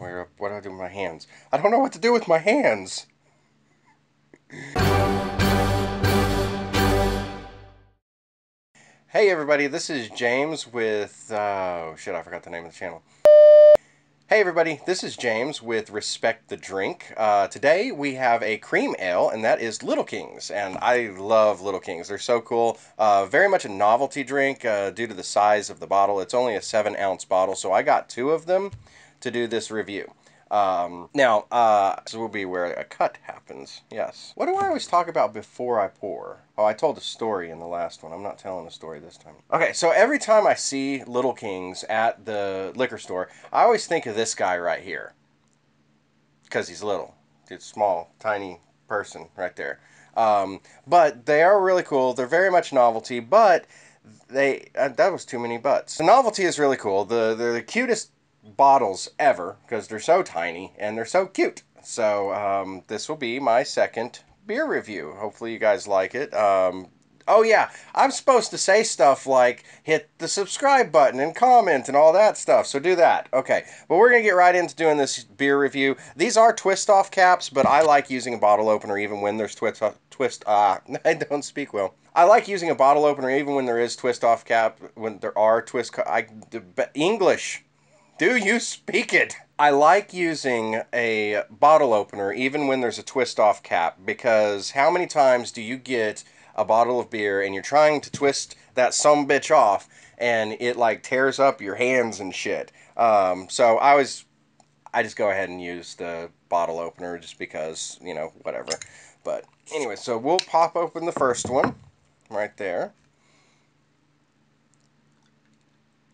What do I do with my hands? I don't know what to do with my hands. Hey everybody, this is James with, oh shit, I forgot the name of the channel. Hey everybody, this is James with Respect the Drink. Today we have a cream ale, and that is Little Kings, and I love Little Kings. They're so cool. Very much a novelty drink due to the size of the bottle. It's only a 7-ounce bottle, so I got 2 of them to do this review. This will be where a cut happens, yes. What do I always talk about before I pour? Oh, I told a story in the last one. I'm not telling a story this time. Okay, so every time I see Little Kings at the liquor store, I always think of this guy right here. Because he's little. It's small, tiny person right there. But they are really cool. They're very much novelty, but they... that was too many buts. The novelty is really cool. They're the cutest bottles ever because they're so tiny and they're so cute. So this will be my second beer review. Hopefully you guys like it. Oh yeah, I'm supposed to say stuff like hit the subscribe button and comment and all that stuff, so do that. Okay, but we're gonna get right into doing this beer review. These are twist off caps, but I like using a bottle opener even when there's I don't speak well. I like using a bottle opener even when there is twist off cap, when there are English. Do you speak it? I like using a bottle opener even when there's a twist-off cap, because how many times do you get a bottle of beer and you're trying to twist that sumbitch off and it like tears up your hands and shit? So I just go ahead and use the bottle opener just because, you know, whatever. But anyway, so we'll pop open the first one right there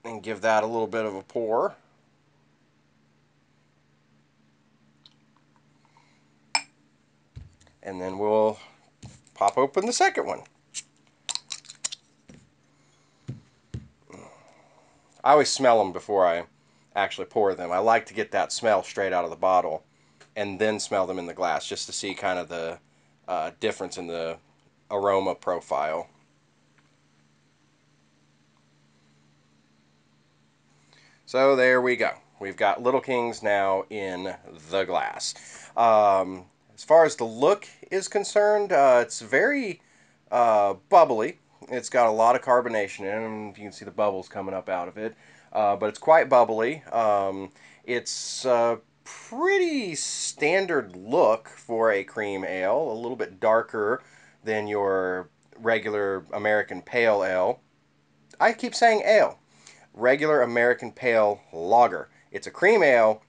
and give that a little bit of a pour. And then we'll pop open the second one. I always smell them before I actually pour them. I like to get that smell straight out of the bottle and then smell them in the glass just to see kind of the difference in the aroma profile. So there we go. We've got Little Kings now in the glass. As far as the look is concerned, it's very bubbly. It's got a lot of carbonation in it. You can see the bubbles coming up out of it. But it's quite bubbly. It's a pretty standard look for a cream ale. A little bit darker than your regular American pale ale. I keep saying ale. Regular American pale lager. It's a cream ale.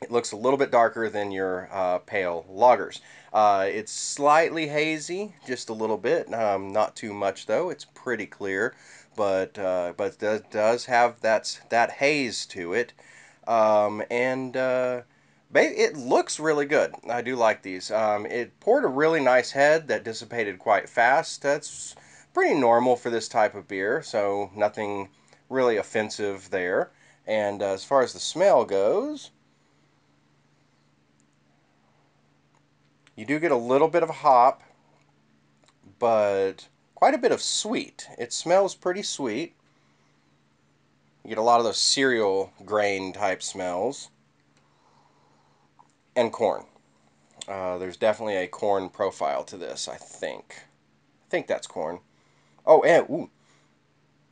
It looks a little bit darker than your pale lagers. It's slightly hazy, just a little bit. Not too much, though. It's pretty clear, but it does have that haze to it. It looks really good. I do like these. It poured a really nice head that dissipated quite fast. That's pretty normal for this type of beer, so nothing really offensive there. And as far as the smell goes... You do get a little bit of hop, but quite a bit of sweet. It smells pretty sweet. You get a lot of those cereal grain type smells. And corn. There's definitely a corn profile to this, I think. I think that's corn. Oh, and, ooh,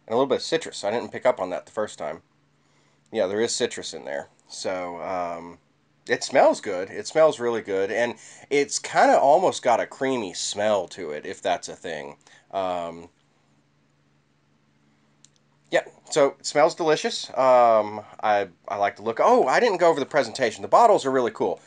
and a little bit of citrus. I didn't pick up on that the first time. Yeah, there is citrus in there. So, it smells good. It smells really good, and it's kind of almost got a creamy smell to it, if that's a thing. Yeah, so it smells delicious. I like to look. Oh, I didn't go over the presentation. The bottles are really cool.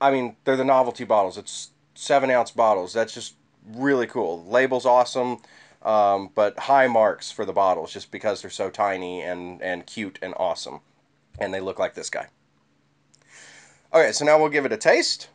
I mean, they're the novelty bottles. It's 7-ounce bottles. That's just really cool. Label's awesome, but high marks for the bottles just because they're so tiny and cute and awesome, and they look like this guy. Okay, so now we'll give it a taste.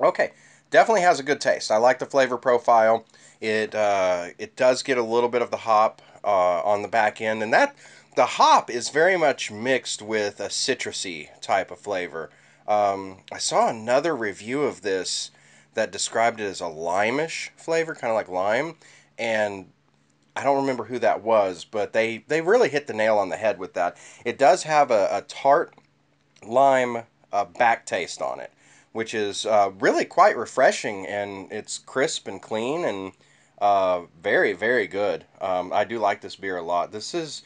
Okay, definitely has a good taste. I like the flavor profile. It does get a little bit of the hop on the back end, and that... The hop is very much mixed with a citrusy type of flavor. I saw another review of this that described it as a limish flavor, kind of like lime, and I don't remember who that was, but they really hit the nail on the head with that. It does have a tart lime back taste on it, which is really quite refreshing, and it's crisp and clean and very, very good. I do like this beer a lot. This is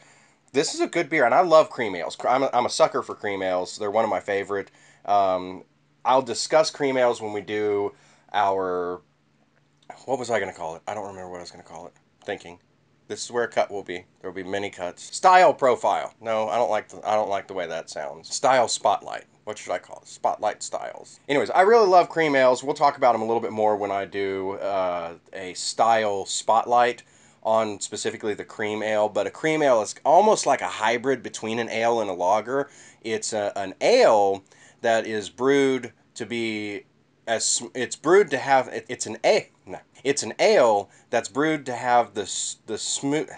a good beer, and I love cream ales. I'm a sucker for cream ales. They're one of my favorite. I'll discuss cream ales when we do our, what was I going to call it? I don't remember what I was going to call it. Thinking. This is where a cut will be. There will be many cuts. Style profile. No, I don't like the way that sounds. Style spotlight. What should I call it? Spotlight styles. Anyways, I really love cream ales. We'll talk about them a little bit more when I do a style spotlight on specifically the cream ale. But a cream ale is almost like a hybrid between an ale and a lager. It's an ale that is brewed to be as it's brewed to have. It's an ale. No. It's an ale that's brewed to have the smooth.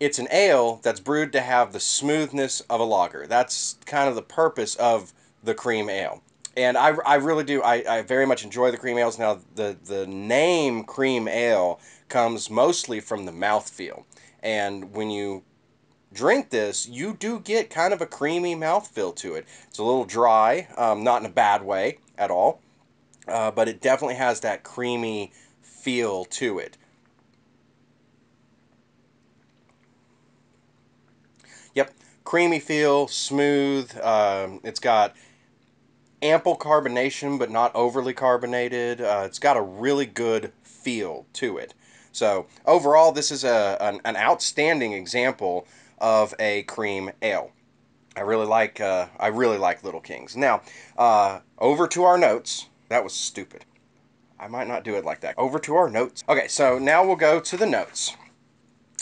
It's an ale that's brewed to have the smoothness of a lager. That's kind of the purpose of the cream ale, and I really do. I very much enjoy the cream ales. Now the name cream ale comes mostly from the mouthfeel, and when you drink this, you do get kind of a creamy mouthfeel to it. It's a little dry, not in a bad way at all. But it definitely has that creamy feel to it. Yep, creamy feel, smooth. It's got ample carbonation, but not overly carbonated. It's got a really good feel to it. So overall, this is an outstanding example of a cream ale. I really like Little Kings. Now, over to our notes. That was stupid. I might not do it like that. Over to our notes. Okay, so now we'll go to the notes.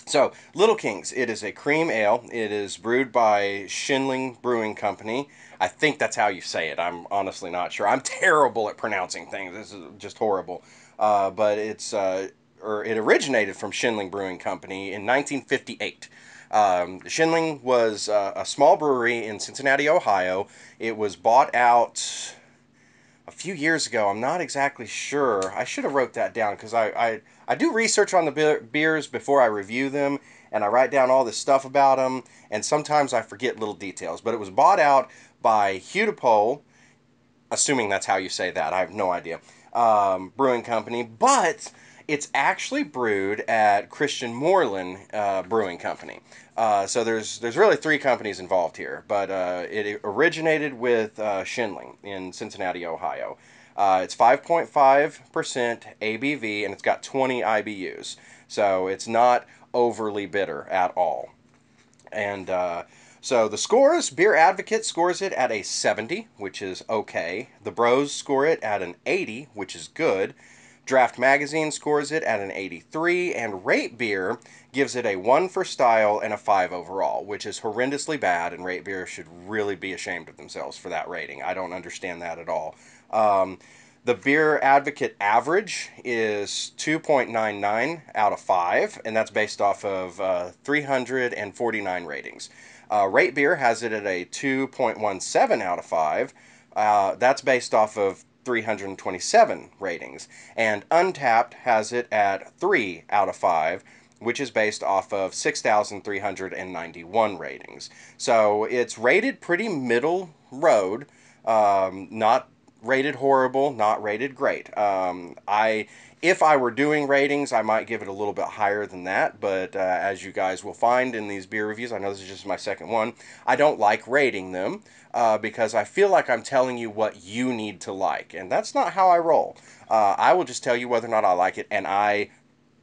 So, Little Kings, it is a cream ale. It is brewed by Schoenling Brewing Company. I think that's how you say it. I'm honestly not sure. I'm terrible at pronouncing things. This is just horrible. But it originated from Schoenling Brewing Company in 1958. Schoenling was a small brewery in Cincinnati, Ohio. It was bought out a few years ago. I'm not exactly sure. I should have wrote that down, because I do research on the beers before I review them, and I write down all this stuff about them, and sometimes I forget little details. But it was bought out by Hudepohl, assuming that's how you say that. I have no idea. Brewing Company, but it's actually brewed at Christian Moreland Brewing Company. So there's really three companies involved here, but it originated with Schoenling in Cincinnati, Ohio. It's 5.5% ABV, and it's got 20 IBUs, so it's not overly bitter at all. And so the scores, Beer Advocate scores it at a 70, which is okay. The Bros score it at an 80, which is good. Draft Magazine scores it at an 83, and Rate Beer gives it a 1 for style and a 5 overall, which is horrendously bad, and Rate Beer should really be ashamed of themselves for that rating. I don't understand that at all. The Beer Advocate average is 2.99 out of 5, and that's based off of 349 ratings. Rate Beer has it at a 2.17 out of 5. That's based off of 327 ratings, and Untapped has it at 3 out of 5, which is based off of 6,391 ratings. So it's rated pretty middle road, not rated horrible, not rated great. If I were doing ratings, I might give it a little bit higher than that, but as you guys will find in these beer reviews, I know this is just my second one, I don't like rating them because I feel like I'm telling you what you need to like, and that's not how I roll. I will just tell you whether or not I like it, and I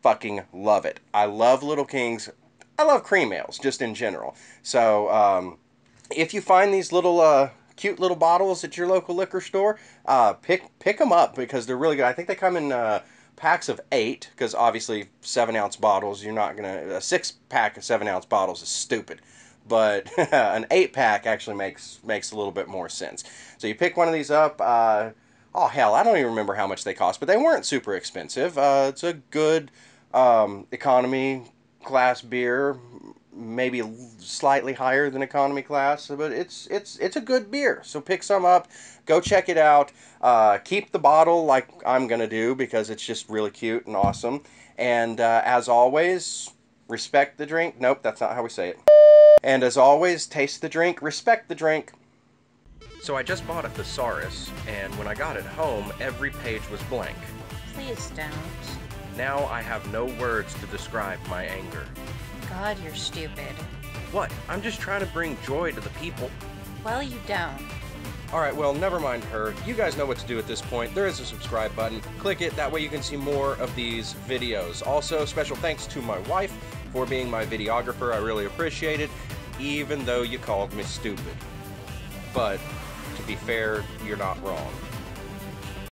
fucking love it. I love Little Kings. I love cream ales, just in general. So if you find these little cute little bottles at your local liquor store, pick them up, because they're really good. I think they come in packs of 8, because obviously 7-ounce bottles, you're not gonna, a 6-pack of 7-ounce bottles is stupid, but an 8-pack actually makes a little bit more sense. So you pick one of these up. Oh hell, I don't even remember how much they cost, but they weren't super expensive. It's a good economy class beer. maybe slightly higher than economy class, but it's a good beer. So pick some up, go check it out. Keep the bottle like I'm gonna do because it's just really cute and awesome. And as always, respect the drink. Nope, that's not how we say it. And as always, taste the drink, respect the drink. So I just bought a thesaurus, and when I got it home, every page was blank. Please don't. Now I have no words to describe my anger. God, you're stupid. What? I'm just trying to bring joy to the people. Well, you don't. Alright, well, never mind her. You guys know what to do at this point. There is a subscribe button. Click it, that way you can see more of these videos. Also, special thanks to my wife for being my videographer. I really appreciate it, even though you called me stupid. But, to be fair, you're not wrong.